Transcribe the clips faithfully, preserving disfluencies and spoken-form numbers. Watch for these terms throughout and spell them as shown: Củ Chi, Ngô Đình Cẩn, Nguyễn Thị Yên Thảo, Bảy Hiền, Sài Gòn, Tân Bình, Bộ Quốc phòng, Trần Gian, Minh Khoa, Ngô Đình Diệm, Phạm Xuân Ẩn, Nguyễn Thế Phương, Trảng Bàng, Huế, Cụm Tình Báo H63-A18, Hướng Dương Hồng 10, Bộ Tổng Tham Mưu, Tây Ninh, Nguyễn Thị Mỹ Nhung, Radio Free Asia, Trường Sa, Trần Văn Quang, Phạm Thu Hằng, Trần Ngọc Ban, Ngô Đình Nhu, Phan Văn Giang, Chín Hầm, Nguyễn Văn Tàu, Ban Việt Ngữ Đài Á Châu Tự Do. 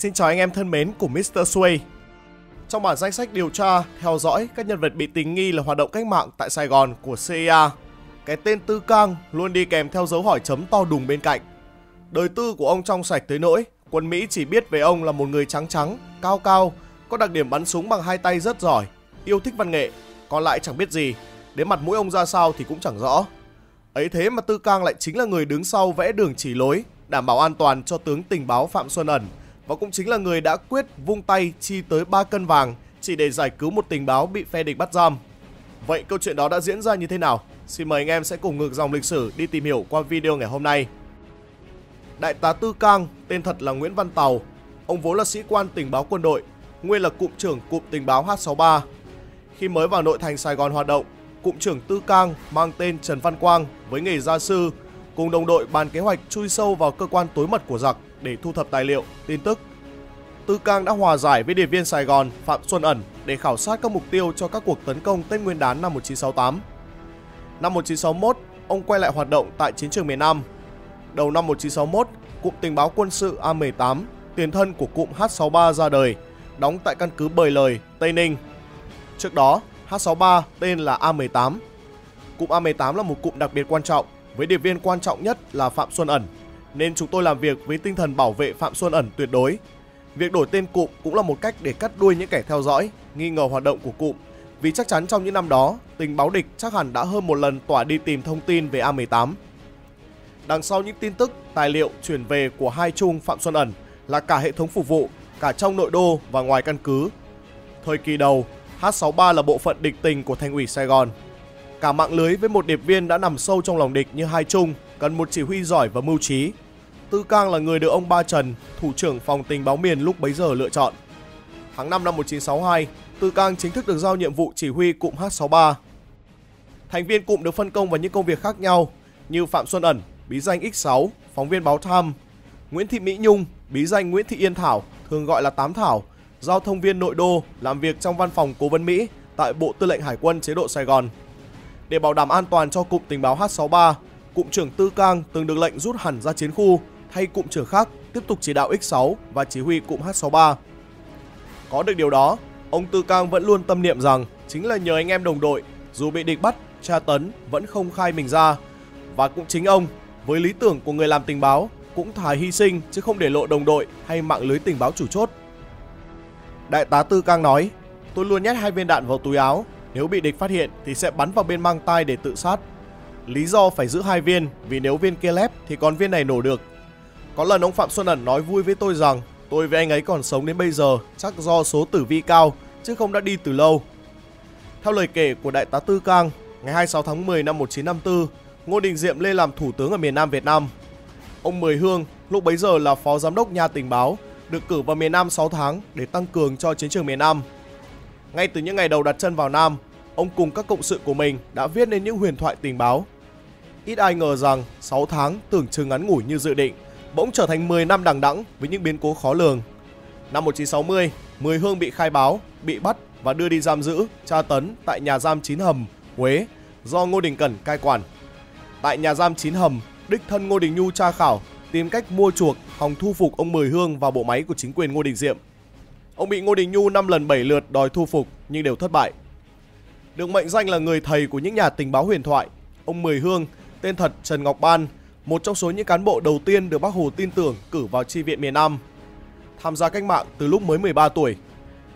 Xin chào anh em thân mến của mít-tơ Sway. Trong bản danh sách điều tra, theo dõi các nhân vật bị tình nghi là hoạt động cách mạng tại Sài Gòn của xê i a, cái tên Tư Cang luôn đi kèm theo dấu hỏi chấm to đùng bên cạnh. Đời tư của ông trong sạch tới nỗi, quân Mỹ chỉ biết về ông là một người trắng trắng, cao cao, có đặc điểm bắn súng bằng hai tay rất giỏi, yêu thích văn nghệ, còn lại chẳng biết gì, đến mặt mũi ông ra sao thì cũng chẳng rõ. Ấy thế mà Tư Cang lại chính là người đứng sau vẽ đường chỉ lối, đảm bảo an toàn cho tướng tình báo Phạm Xuân Ẩn, và cũng chính là người đã quyết vung tay chi tới ba cân vàng chỉ để giải cứu một tình báo bị phe địch bắt giam. Vậy câu chuyện đó đã diễn ra như thế nào? Xin mời anh em sẽ cùng ngược dòng lịch sử đi tìm hiểu qua video ngày hôm nay. Đại tá Tư Cang, tên thật là Nguyễn Văn Tàu, ông vốn là sĩ quan tình báo quân đội, nguyên là cụm trưởng cụm tình báo H sáu ba. Khi mới vào nội thành Sài Gòn hoạt động, cụm trưởng Tư Cang mang tên Trần Văn Quang với nghề gia sư, cùng đồng đội bàn kế hoạch chui sâu vào cơ quan tối mật của giặc để thu thập tài liệu, tin tức. Tư Cang đã hòa giải với điệp viên Sài Gòn Phạm Xuân Ẩn để khảo sát các mục tiêu cho các cuộc tấn công Tết Nguyên đán năm một nghìn chín trăm sáu mươi tám. Năm một nghìn chín trăm sáu mươi mốt, ông quay lại hoạt động tại chiến trường miền Nam. Đầu năm một nghìn chín trăm sáu mươi mốt, cụm tình báo quân sự A mười tám, tiền thân của cụm H sáu ba ra đời, đóng tại căn cứ Bời Lời, Tây Ninh. Trước đó, H sáu ba tên là A mười tám. Cụm A mười tám là một cụm đặc biệt quan trọng, với điệp viên quan trọng nhất là Phạm Xuân Ẩn, nên chúng tôi làm việc với tinh thần bảo vệ Phạm Xuân Ẩn tuyệt đối. Việc đổi tên cụm cũng là một cách để cắt đuôi những kẻ theo dõi, nghi ngờ hoạt động của cụm, vì chắc chắn trong những năm đó, tình báo địch chắc hẳn đã hơn một lần tỏa đi tìm thông tin về A mười tám. Đằng sau những tin tức, tài liệu chuyển về của hai trung Phạm Xuân Ẩn là cả hệ thống phục vụ, cả trong nội đô và ngoài căn cứ. Thời kỳ đầu, H sáu ba là bộ phận địch tình của thành ủy Sài Gòn. Cả mạng lưới với một điệp viên đã nằm sâu trong lòng địch như hai trung, cần một chỉ huy giỏi và mưu trí. Tư Cang là người được ông Ba Trần, thủ trưởng phòng tình báo miền lúc bấy giờ lựa chọn. Tháng năm năm một nghìn chín trăm sáu mươi hai, Tư Cang chính thức được giao nhiệm vụ chỉ huy cụm H sáu ba. Thành viên cụm được phân công vào những công việc khác nhau như Phạm Xuân Ẩn, bí danh X sáu, phóng viên báo Tham; Nguyễn Thị Mỹ Nhung, bí danh Nguyễn Thị Yên Thảo, thường gọi là Tám Thảo, giao thông viên nội đô, làm việc trong văn phòng cố vấn Mỹ tại Bộ Tư lệnh Hải quân chế độ Sài Gòn. Để bảo đảm an toàn cho cụm tình báo H sáu ba, cụm trưởng Tư Cang từng được lệnh rút hẳn ra chiến khu, thay cụm trưởng khác tiếp tục chỉ đạo X sáu và chỉ huy cụm H sáu ba. Có được điều đó, ông Tư Cang vẫn luôn tâm niệm rằng chính là nhờ anh em đồng đội, dù bị địch bắt, tra tấn vẫn không khai mình ra. Và cũng chính ông, với lý tưởng của người làm tình báo, cũng thà hy sinh chứ không để lộ đồng đội hay mạng lưới tình báo chủ chốt. Đại tá Tư Cang nói, tôi luôn nhét hai viên đạn vào túi áo, nếu bị địch phát hiện thì sẽ bắn vào bên mang tai để tự sát. Lý do phải giữ hai viên vì nếu viên kia lép thì còn viên này nổ được. Có lần ông Phạm Xuân Ẩn nói vui với tôi rằng tôi với anh ấy còn sống đến bây giờ chắc do số tử vi cao chứ không đã đi từ lâu. Theo lời kể của Đại tá Tư Cang, ngày hai mươi sáu tháng mười năm một nghìn chín trăm năm mươi tư, Ngô Đình Diệm lên làm thủ tướng ở miền Nam Việt Nam. Ông Mười Hương, lúc bấy giờ là phó giám đốc nhà tình báo, được cử vào miền Nam sáu tháng để tăng cường cho chiến trường miền Nam. Ngay từ những ngày đầu đặt chân vào Nam, ông cùng các cộng sự của mình đã viết nên những huyền thoại tình báo. Ít ai ngờ rằng sáu tháng tưởng chừng ngắn ngủi như dự định, bỗng trở thành mười năm đằng đẵng với những biến cố khó lường. Năm một nghìn chín trăm sáu mươi, Mười Hương bị khai báo, bị bắt và đưa đi giam giữ, tra tấn tại nhà giam Chín Hầm, Huế, do Ngô Đình Cẩn cai quản. Tại nhà giam Chín Hầm, đích thân Ngô Đình Nhu tra khảo, tìm cách mua chuộc, hòng thu phục ông Mười Hương vào bộ máy của chính quyền Ngô Đình Diệm. Ông bị Ngô Đình Nhu năm lần bảy lượt đòi thu phục nhưng đều thất bại. Được mệnh danh là người thầy của những nhà tình báo huyền thoại, ông Mười Hương, tên thật Trần Ngọc Ban, một trong số những cán bộ đầu tiên được Bác Hồ tin tưởng cử vào chi viện miền Nam. Tham gia cách mạng từ lúc mới mười ba tuổi.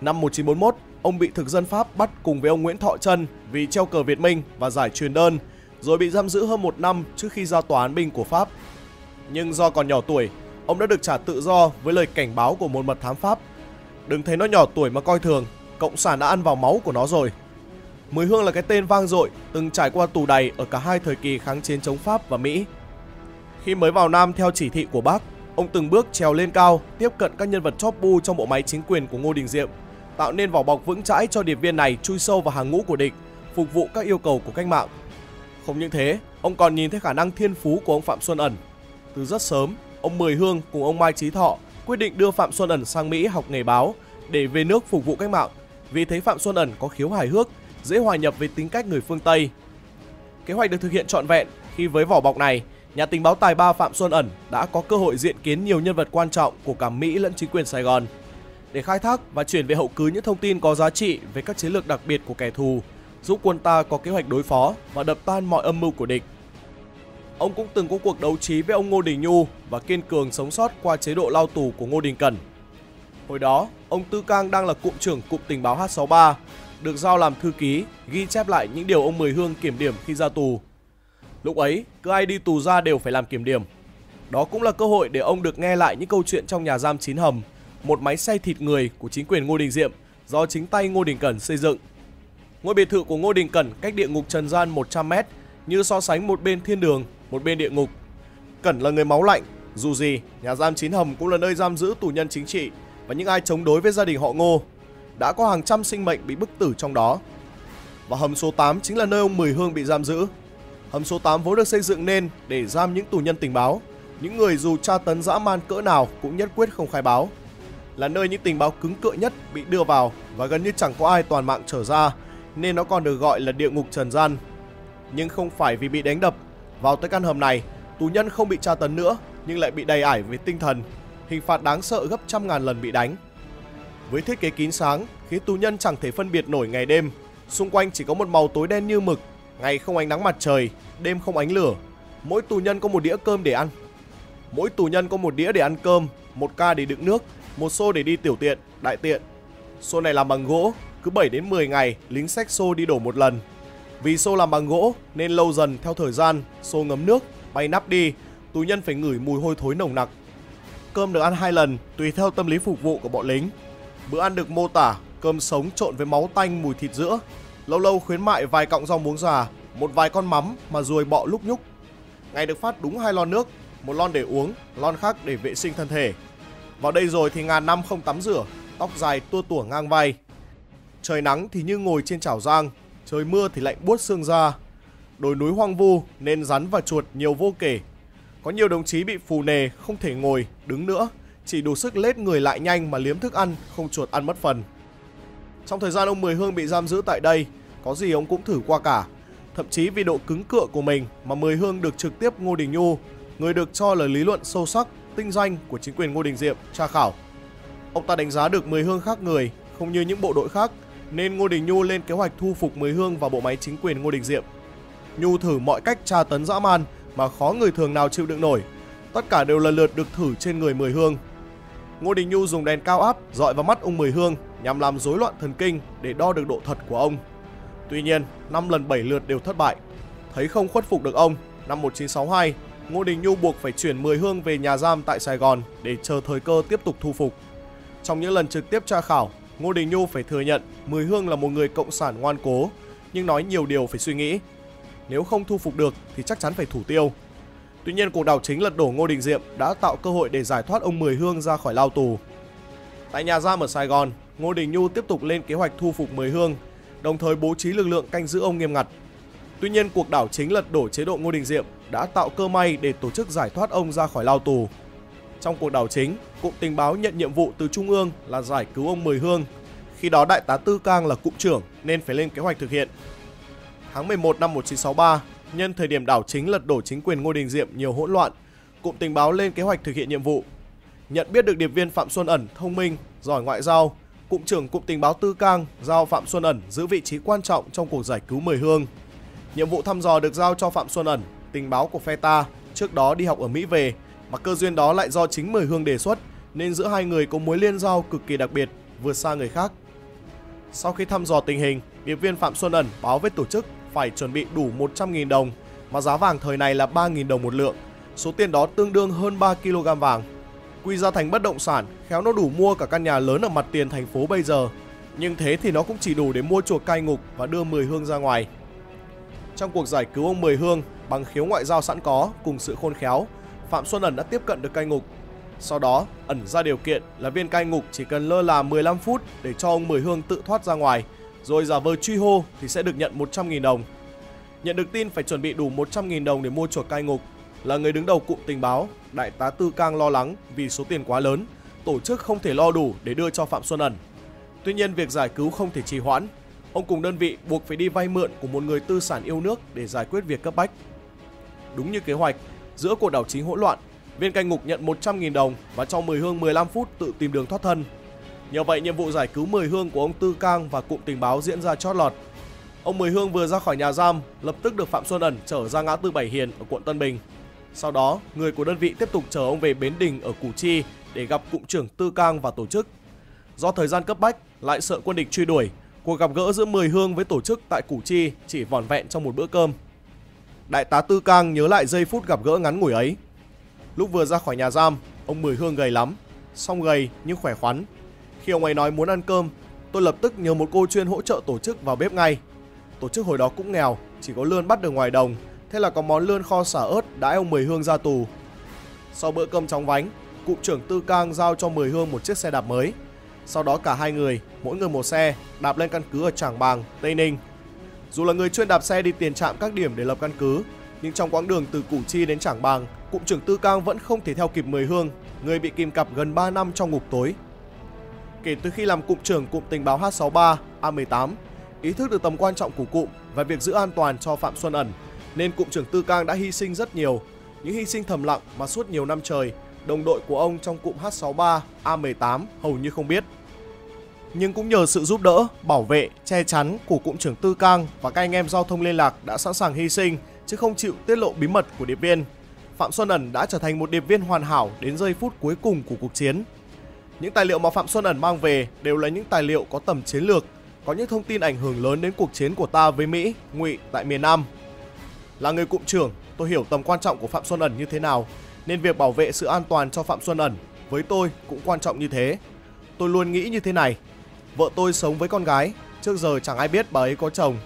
Năm một nghìn chín trăm bốn mươi mốt, ông bị thực dân Pháp bắt cùng với ông Nguyễn Thọ Trân vì treo cờ Việt Minh và giải truyền đơn, rồi bị giam giữ hơn một năm trước khi ra tòa án binh của Pháp. Nhưng do còn nhỏ tuổi, ông đã được trả tự do với lời cảnh báo của một mật thám Pháp. Đừng thấy nó nhỏ tuổi mà coi thường, Cộng sản đã ăn vào máu của nó rồi. Mười Hương là cái tên vang dội, từng trải qua tù đày ở cả hai thời kỳ kháng chiến chống Pháp và Mỹ. Khi mới vào Nam theo chỉ thị của Bác, ông từng bước trèo lên cao, tiếp cận các nhân vật chóp bu trong bộ máy chính quyền của Ngô Đình Diệm, tạo nên vỏ bọc vững chãi cho điệp viên này chui sâu vào hàng ngũ của địch, phục vụ các yêu cầu của cách mạng. Không những thế, ông còn nhìn thấy khả năng thiên phú của ông Phạm Xuân Ẩn. Từ rất sớm, ông Mười Hương cùng ông Mai Chí Thọ quyết định đưa Phạm Xuân Ẩn sang Mỹ học nghề báo để về nước phục vụ cách mạng, vì thấy Phạm Xuân Ẩn có khiếu hài hước, dễ hòa nhập với tính cách người phương Tây. Kế hoạch được thực hiện trọn vẹn khi với vỏ bọc này, nhà tình báo tài ba Phạm Xuân Ẩn đã có cơ hội diện kiến nhiều nhân vật quan trọng của cả Mỹ lẫn chính quyền Sài Gòn để khai thác và chuyển về hậu cứ những thông tin có giá trị về các chiến lược đặc biệt của kẻ thù, giúp quân ta có kế hoạch đối phó và đập tan mọi âm mưu của địch. Ông cũng từng có cuộc đấu trí với ông Ngô Đình Nhu và kiên cường sống sót qua chế độ lao tù của Ngô Đình Cẩn. Hồi đó, ông Tư Cang đang là cụm trưởng Cụm Tình Báo H sáu ba, được giao làm thư ký, ghi chép lại những điều ông Mười Hương kiểm điểm khi ra tù. Lúc ấy, cứ ai đi tù ra đều phải làm kiểm điểm. Đó cũng là cơ hội để ông được nghe lại những câu chuyện trong nhà giam Chín Hầm, một máy xay thịt người của chính quyền Ngô Đình Diệm do chính tay Ngô Đình Cẩn xây dựng. Ngôi biệt thự của Ngô Đình Cẩn cách địa ngục Trần Gian một trăm mét, như so sánh một bên thiên đường, một bên địa ngục. Cẩn là người máu lạnh, dù gì, nhà giam Chín Hầm cũng là nơi giam giữ tù nhân chính trị và những ai chống đối với gia đình họ Ngô. Đã có hàng trăm sinh mệnh bị bức tử trong đó. Và hầm số tám chính là nơi ông Mười Hương bị giam giữ. Hầm số tám vốn được xây dựng nên để giam những tù nhân tình báo, những người dù tra tấn dã man cỡ nào cũng nhất quyết không khai báo. Là nơi những tình báo cứng cựa nhất bị đưa vào và gần như chẳng có ai toàn mạng trở ra, nên nó còn được gọi là địa ngục Trần Gian. Nhưng không phải vì bị đánh đập, vào tới căn hầm này, tù nhân không bị tra tấn nữa nhưng lại bị đầy ải về tinh thần, hình phạt đáng sợ gấp trăm ngàn lần bị đánh. Với thiết kế kín sáng, khiến tù nhân chẳng thể phân biệt nổi ngày đêm, xung quanh chỉ có một màu tối đen như mực, ngày không ánh nắng mặt trời, đêm không ánh lửa. Mỗi tù nhân có một đĩa cơm để ăn. Mỗi tù nhân có một đĩa để ăn cơm, một ca để đựng nước, một xô để đi tiểu tiện, đại tiện. Xô này làm bằng gỗ, cứ bảy đến mười ngày lính xách xô đi đổ một lần. Vì xô làm bằng gỗ nên lâu dần theo thời gian, xô ngấm nước, bay nắp đi, tù nhân phải ngửi mùi hôi thối nồng nặc. Cơm được ăn hai lần tùy theo tâm lý phục vụ của bọn lính. Bữa ăn được mô tả cơm sống trộn với máu tanh mùi thịt dữa, lâu lâu khuyến mại vài cọng rau muống già, một vài con mắm mà ruồi bọ lúc nhúc. Ngày được phát đúng hai lon nước, một lon để uống, lon khác để vệ sinh thân thể. Vào đây rồi thì ngàn năm không tắm rửa, tóc dài tua tủa ngang vai. Trời nắng thì như ngồi trên chảo rang, trời mưa thì lạnh buốt xương da. Đồi núi hoang vu nên rắn và chuột nhiều vô kể. Có nhiều đồng chí bị phù nề không thể ngồi, đứng nữa, chỉ đủ sức lết người lại nhanh mà liếm thức ăn, không chuột ăn mất phần. Trong thời gian ông Mười Hương bị giam giữ tại đây, có gì ông cũng thử qua cả. Thậm chí vì độ cứng cựa của mình mà Mười Hương được trực tiếp Ngô Đình Nhu, người được cho là lý luận sâu sắc, tinh danh của chính quyền Ngô Đình Diệm, tra khảo. Ông ta đánh giá được Mười Hương khác người, không như những bộ đội khác, nên Ngô Đình Nhu lên kế hoạch thu phục Mười Hương vào bộ máy chính quyền Ngô Đình Diệm. Nhu thử mọi cách tra tấn dã man mà khó người thường nào chịu đựng nổi. Tất cả đều lần lượt được thử trên người Mười Hương. Ngô Đình Nhu dùng đèn cao áp dọi vào mắt ông Mười Hương nhằm làm rối loạn thần kinh để đo được độ thật của ông. Tuy nhiên, năm lần bảy lượt đều thất bại. Thấy không khuất phục được ông, năm một nghìn chín trăm sáu mươi hai, Ngô Đình Nhu buộc phải chuyển Mười Hương về nhà giam tại Sài Gòn để chờ thời cơ tiếp tục thu phục. Trong những lần trực tiếp tra khảo, Ngô Đình Nhu phải thừa nhận Mười Hương là một người cộng sản ngoan cố, nhưng nói nhiều điều phải suy nghĩ. Nếu không thu phục được thì chắc chắn phải thủ tiêu. Tuy nhiên, cuộc đảo chính lật đổ Ngô Đình Diệm đã tạo cơ hội để giải thoát ông Mười Hương ra khỏi lao tù. Tại nhà giam ở Sài Gòn, Ngô Đình Nhu tiếp tục lên kế hoạch thu phục Mười Hương, đồng thời bố trí lực lượng canh giữ ông nghiêm ngặt. Tuy nhiên, cuộc đảo chính lật đổ chế độ Ngô Đình Diệm đã tạo cơ may để tổ chức giải thoát ông ra khỏi lao tù. Trong cuộc đảo chính, Cụm Tình báo nhận nhiệm vụ từ Trung ương là giải cứu ông Mười Hương. Khi đó Đại tá Tư Cang là cụm trưởng nên phải lên kế hoạch thực hiện. Tháng mười một năm một nghìn chín trăm sáu mươi ba, nhân thời điểm đảo chính lật đổ chính quyền Ngô Đình Diệm nhiều hỗn loạn, Cụm Tình báo lên kế hoạch thực hiện nhiệm vụ. Nhận biết được điệp viên Phạm Xuân Ẩn thông minh, giỏi ngoại giao, Cụm trưởng Cụm Tình báo Tư Cang giao Phạm Xuân Ẩn giữ vị trí quan trọng trong cuộc giải cứu Mười Hương. Nhiệm vụ thăm dò được giao cho Phạm Xuân Ẩn, tình báo của phe ta, trước đó đi học ở Mỹ về, mà cơ duyên đó lại do chính Mười Hương đề xuất, nên giữa hai người có mối liên giao cực kỳ đặc biệt, vượt xa người khác. Sau khi thăm dò tình hình, điệp viên Phạm Xuân Ẩn báo với tổ chức phải chuẩn bị đủ một trăm nghìn đồng, mà giá vàng thời này là ba nghìn đồng một lượng, số tiền đó tương đương hơn ba ki lô gam vàng. Quy ra thành bất động sản, khéo nó đủ mua cả căn nhà lớn ở mặt tiền thành phố bây giờ, nhưng thế thì nó cũng chỉ đủ để mua chuộc cai ngục và đưa Mười Hương ra ngoài. Trong cuộc giải cứu ông Mười Hương, bằng khiếu ngoại giao sẵn có cùng sự khôn khéo, Phạm Xuân Ẩn đã tiếp cận được cai ngục. Sau đó, Ẩn ra điều kiện là viên cai ngục chỉ cần lơ là mười lăm phút để cho ông Mười Hương tự thoát ra ngoài, rồi giả vờ truy hô thì sẽ được nhận một trăm nghìn đồng. Nhận được tin phải chuẩn bị đủ một trăm nghìn đồng để mua chuộc cai ngục, là người đứng đầu Cụm Tình báo, Đại tá Tư Cang lo lắng vì số tiền quá lớn, tổ chức không thể lo đủ để đưa cho Phạm Xuân Ẩn. Tuy nhiên, việc giải cứu không thể trì hoãn, ông cùng đơn vị buộc phải đi vay mượn của một người tư sản yêu nước để giải quyết việc cấp bách. Đúng như kế hoạch, giữa cuộc đảo chính hỗn loạn, viên cai ngục nhận một trăm nghìn đồng và trong mười hương mười lăm phút tự tìm đường thoát thân. Nhờ vậy, nhiệm vụ giải cứu mười hương của ông Tư Cang và cụm tình báo diễn ra chót lọt. Ông Mười Hương vừa ra khỏi nhà giam, lập tức được Phạm Xuân Ẩn chở ra ngã tư Bảy Hiền ở quận Tân Bình. Sau đó, người của đơn vị tiếp tục chở ông về Bến Đình ở Củ Chi để gặp cụm trưởng Tư Cang và tổ chức. Do thời gian cấp bách, lại sợ quân địch truy đuổi, cuộc gặp gỡ giữa Mười Hương với tổ chức tại Củ Chi chỉ vỏn vẹn trong một bữa cơm. Đại tá Tư Cang nhớ lại giây phút gặp gỡ ngắn ngủi ấy. Lúc vừa ra khỏi nhà giam, ông Mười Hương gầy lắm, song gầy nhưng khỏe khoắn. Khi ông ấy nói muốn ăn cơm, tôi lập tức nhờ một cô chuyên hỗ trợ tổ chức vào bếp ngay. Tổ chức hồi đó cũng nghèo, chỉ có lươn bắt được ngoài đồng, thế là có món lươn kho sả ớt đãi ông Mười Hương ra tù. Sau bữa cơm chóng vánh, cụm trưởng Tư Cang giao cho Mười Hương một chiếc xe đạp mới. Sau đó cả hai người, mỗi người một xe, đạp lên căn cứ ở Trảng Bàng, Tây Ninh. Dù là người chuyên đạp xe đi tiền trạm các điểm để lập căn cứ, nhưng trong quãng đường từ Củ Chi đến Trảng Bàng, cụm trưởng Tư Cang vẫn không thể theo kịp Mười Hương, người bị kìm cặp gần ba năm trong ngục tối. Kể từ khi làm cụm trưởng cụm tình báo H sáu ba A mười tám, ý thức được tầm quan trọng của cụm và việc giữ an toàn cho Phạm Xuân Ẩn, nên cụm trưởng Tư Cang đã hy sinh rất nhiều, những hy sinh thầm lặng mà suốt nhiều năm trời, đồng đội của ông trong cụm H sáu ba A mười tám hầu như không biết. Nhưng cũng nhờ sự giúp đỡ, bảo vệ, che chắn của cụm trưởng Tư Cang và các anh em giao thông liên lạc đã sẵn sàng hy sinh chứ không chịu tiết lộ bí mật của điệp viên, Phạm Xuân Ẩn đã trở thành một điệp viên hoàn hảo đến giây phút cuối cùng của cuộc chiến. Những tài liệu mà Phạm Xuân Ẩn mang về đều là những tài liệu có tầm chiến lược, có những thông tin ảnh hưởng lớn đến cuộc chiến của ta với Mỹ, Ngụy tại miền Nam. Là người cụm trưởng, tôi hiểu tầm quan trọng của Phạm Xuân Ẩn như thế nào, nên việc bảo vệ sự an toàn cho Phạm Xuân Ẩn với tôi cũng quan trọng như thế. Tôi luôn nghĩ như thế này, vợ tôi sống với con gái, trước giờ chẳng ai biết bà ấy có chồng.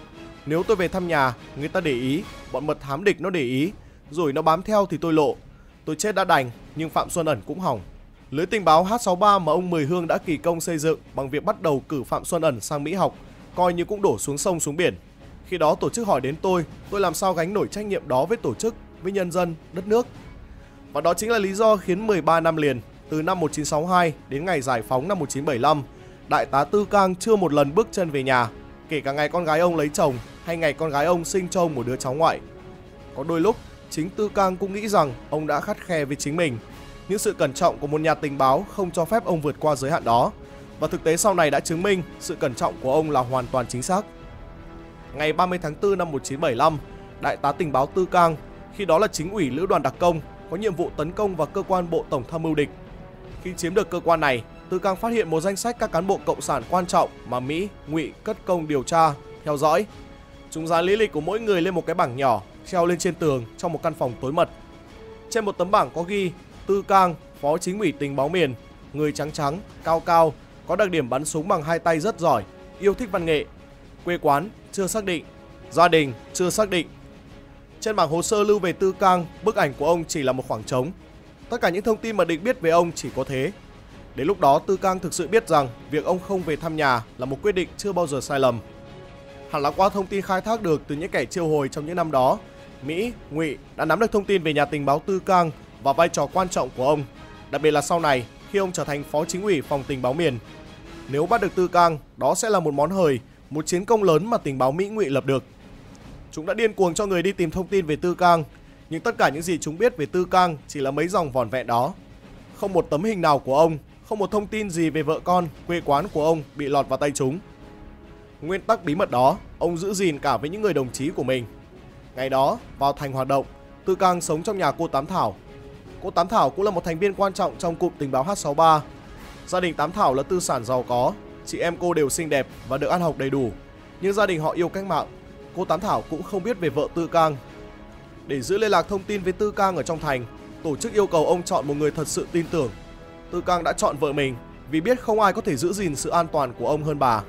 Nếu tôi về thăm nhà, người ta để ý, bọn mật thám địch nó để ý, rồi nó bám theo thì tôi lộ. Tôi chết đã đành, nhưng Phạm Xuân Ẩn cũng hỏng. Lưới tình báo H sáu ba mà ông Mười Hương đã kỳ công xây dựng bằng việc bắt đầu cử Phạm Xuân Ẩn sang Mỹ học, coi như cũng đổ xuống sông xuống biển. Khi đó tổ chức hỏi đến tôi, tôi làm sao gánh nổi trách nhiệm đó với tổ chức, với nhân dân, đất nước. Và đó chính là lý do khiến mười ba năm liền, từ năm một nghìn chín trăm sáu mươi hai đến ngày giải phóng năm một nghìn chín trăm bảy mươi lăm, Đại tá Tư Cang chưa một lần bước chân về nhà, kể cả ngày con gái ông lấy chồng hay ngày con gái ông sinh cho ông một đứa cháu ngoại. Có đôi lúc, chính Tư Cang cũng nghĩ rằng ông đã khắt khe với chính mình. Những sự cẩn trọng của một nhà tình báo không cho phép ông vượt qua giới hạn đó. Và thực tế sau này đã chứng minh sự cẩn trọng của ông là hoàn toàn chính xác. Ngày ba mươi tháng tư năm một nghìn chín trăm bảy mươi lăm, Đại tá tình báo Tư Cang, khi đó là chính ủy lữ đoàn đặc công, có nhiệm vụ tấn công vào cơ quan Bộ Tổng Tham mưu địch. Khi chiếm được cơ quan này, Tư Cang phát hiện một danh sách các cán bộ cộng sản quan trọng mà Mỹ, Ngụy cất công điều tra, theo dõi. Chúng dán lý lịch của mỗi người lên một cái bảng nhỏ, treo lên trên tường trong một căn phòng tối mật. Trên một tấm bảng có ghi: Tư Cang, phó chính ủy tình báo miền, người trắng trắng, cao cao, có đặc điểm bắn súng bằng hai tay rất giỏi, yêu thích văn nghệ. Quê quán chưa xác định, gia đình chưa xác định. Trên bảng hồ sơ lưu về Tư Cang, bức ảnh của ông chỉ là một khoảng trống. Tất cả những thông tin mà địch biết về ông chỉ có thế. Đến lúc đó Tư Cang thực sự biết rằng việc ông không về thăm nhà là một quyết định chưa bao giờ sai lầm. Hẳn là qua thông tin khai thác được từ những kẻ chiêu hồi trong những năm đó, Mỹ, Ngụy đã nắm được thông tin về nhà tình báo Tư Cang và vai trò quan trọng của ông, đặc biệt là sau này khi ông trở thành phó chính ủy phòng tình báo miền. Nếu bắt được Tư Cang, đó sẽ là một món hời, một chiến công lớn mà tình báo Mỹ Ngụy lập được. Chúng đã điên cuồng cho người đi tìm thông tin về Tư Cang, nhưng tất cả những gì chúng biết về Tư Cang chỉ là mấy dòng vỏn vẹn đó. Không một tấm hình nào của ông, không một thông tin gì về vợ con, quê quán của ông bị lọt vào tay chúng. Nguyên tắc bí mật đó, ông giữ gìn cả với những người đồng chí của mình. Ngày đó, vào thành hoạt động, Tư Cang sống trong nhà cô Tám Thảo. Cô Tám Thảo cũng là một thành viên quan trọng trong cụm tình báo H sáu ba. Gia đình Tám Thảo là tư sản giàu có, chị em cô đều xinh đẹp và được ăn học đầy đủ. Nhưng gia đình họ yêu cách mạng, cô Tám Thảo cũng không biết về vợ Tư Cang. Để giữ liên lạc thông tin với Tư Cang ở trong thành, tổ chức yêu cầu ông chọn một người thật sự tin tưởng. Tư Cang đã chọn vợ mình vì biết không ai có thể giữ gìn sự an toàn của ông hơn bà.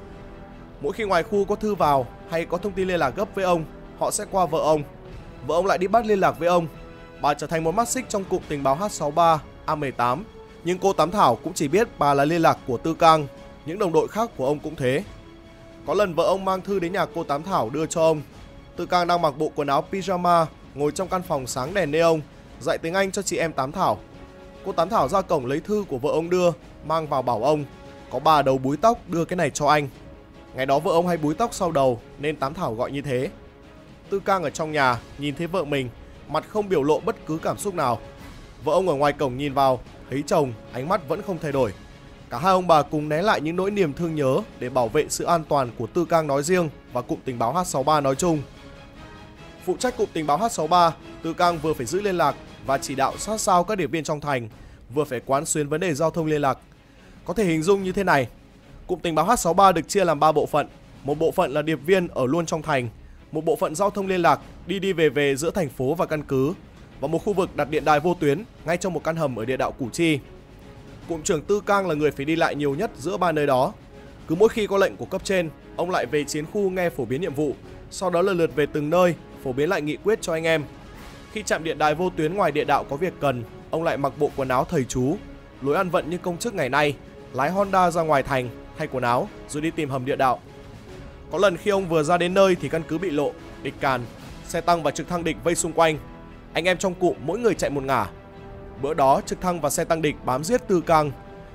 Mỗi khi ngoài khu có thư vào hay có thông tin liên lạc gấp với ông, họ sẽ qua vợ ông. Vợ ông lại đi bắt liên lạc với ông. Bà trở thành một mắt xích trong cụm tình báo H sáu ba A mười tám. Nhưng cô Tám Thảo cũng chỉ biết bà là liên lạc của Tư Cang. Những đồng đội khác của ông cũng thế. Có lần vợ ông mang thư đến nhà cô Tám Thảo đưa cho ông. Tư Cang đang mặc bộ quần áo pyjama, ngồi trong căn phòng sáng đèn neon, dạy tiếng Anh cho chị em Tám Thảo. Cô Tám Thảo ra cổng lấy thư của vợ ông đưa, mang vào bảo ông: có bà đầu búi tóc đưa cái này cho anh. Ngày đó vợ ông hay búi tóc sau đầu nên Tám Thảo gọi như thế. Tư Cang ở trong nhà nhìn thấy vợ mình, mặt không biểu lộ bất cứ cảm xúc nào. Vợ ông ở ngoài cổng nhìn vào, thấy chồng, ánh mắt vẫn không thay đổi. Cả hai ông bà cùng né lại những nỗi niềm thương nhớ để bảo vệ sự an toàn của Tư Cang nói riêng và Cụm Tình Báo H sáu ba nói chung. Phụ trách Cụm Tình báo H sáu ba, Tư Cang vừa phải giữ liên lạc và chỉ đạo sát sao các điệp viên trong thành, vừa phải quán xuyến vấn đề giao thông liên lạc. Có thể hình dung như thế này, Cụm Tình báo H sáu ba được chia làm ba bộ phận. Một bộ phận là điệp viên ở luôn trong thành, một bộ phận giao thông liên lạc đi đi về về giữa thành phố và căn cứ, và một khu vực đặt điện đài vô tuyến ngay trong một căn hầm ở địa đạo Củ Chi. Cụm trưởng Tư Cang là người phải đi lại nhiều nhất giữa ba nơi đó. Cứ mỗi khi có lệnh của cấp trên, ông lại về chiến khu nghe phổ biến nhiệm vụ, sau đó lần lượt về từng nơi phổ biến lại nghị quyết cho anh em. Khi trạm điện đài vô tuyến ngoài địa đạo có việc cần, ông lại mặc bộ quần áo thầy chú, lối ăn vận như công chức ngày nay, lái Honda ra ngoài thành, thay quần áo rồi đi tìm hầm địa đạo. Có lần khi ông vừa ra đến nơi thì căn cứ bị lộ, địch càn, xe tăng và trực thăng địch vây xung quanh. Anh em trong cụm mỗi người chạy một ngả. Bữa đó trực thăng và xe tăng địch bám giết Tư Cang.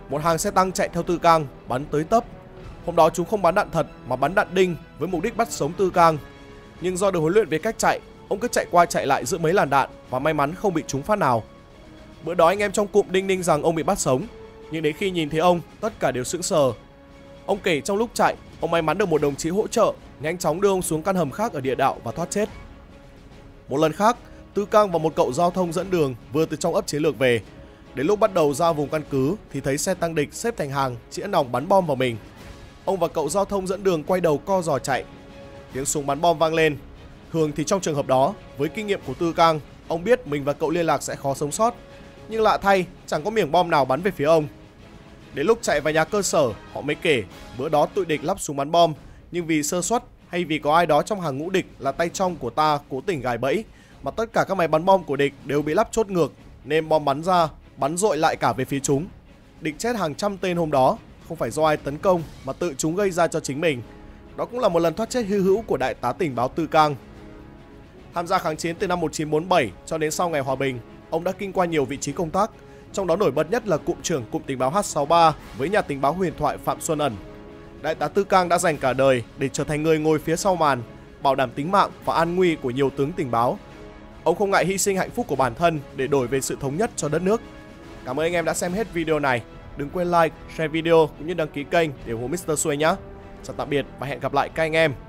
Một hàng xe tăng chạy theo Tư Cang, bắn tới tấp. Hôm đó chúng không bắn đạn thật mà bắn đạn đinh với mục đích bắt sống Tư Cang. Nhưng do được huấn luyện về cách chạy, ông cứ chạy qua chạy lại giữa mấy làn đạn và may mắn không bị trúng phát nào. Bữa đó anh em trong cụm đinh ninh rằng ông bị bắt sống, nhưng đến khi nhìn thấy ông, tất cả đều sững sờ. Ông kể trong lúc chạy, ông may mắn được một đồng chí hỗ trợ, nhanh chóng đưa ông xuống căn hầm khác ở địa đạo và thoát chết. Một lần khác, Tư Cang và một cậu giao thông dẫn đường vừa từ trong ấp chiến lược về. Đến lúc bắt đầu ra vùng căn cứ thì thấy xe tăng địch xếp thành hàng, chĩa nòng bắn bom vào mình. Ông và cậu giao thông dẫn đường quay đầu co giò chạy. Tiếng súng bắn bom vang lên. Thường thì trong trường hợp đó, với kinh nghiệm của Tư Cang, ông biết mình và cậu liên lạc sẽ khó sống sót. Nhưng lạ thay, chẳng có miếng bom nào bắn về phía ông. Đến lúc chạy vào nhà cơ sở, họ mới kể bữa đó tụi địch lắp súng bắn bom, nhưng vì sơ suất hay vì có ai đó trong hàng ngũ địch là tay trong của ta cố tình gài bẫy mà tất cả các máy bắn bom của địch đều bị lắp chốt ngược, nên bom bắn ra, bắn dội lại cả về phía chúng. Địch chết hàng trăm tên hôm đó, không phải do ai tấn công mà tự chúng gây ra cho chính mình. Đó cũng là một lần thoát chết hy hữu của đại tá tình báo Tư Cang. Tham gia kháng chiến từ năm một nghìn chín trăm bốn mươi bảy cho đến sau ngày hòa bình, ông đã kinh qua nhiều vị trí công tác, trong đó nổi bật nhất là cụm trưởng cụm tình báo H sáu ba với nhà tình báo huyền thoại Phạm Xuân Ẩn. Đại tá Tư Cang đã dành cả đời để trở thành người ngồi phía sau màn, bảo đảm tính mạng và an nguy của nhiều tướng tình báo. Ông không ngại hy sinh hạnh phúc của bản thân để đổi về sự thống nhất cho đất nước. Cảm ơn anh em đã xem hết video này. Đừng quên like, share video cũng như đăng ký kênh để ủng hộ mít tơ Xuôi nhé. Chào tạm biệt và hẹn gặp lại các anh em.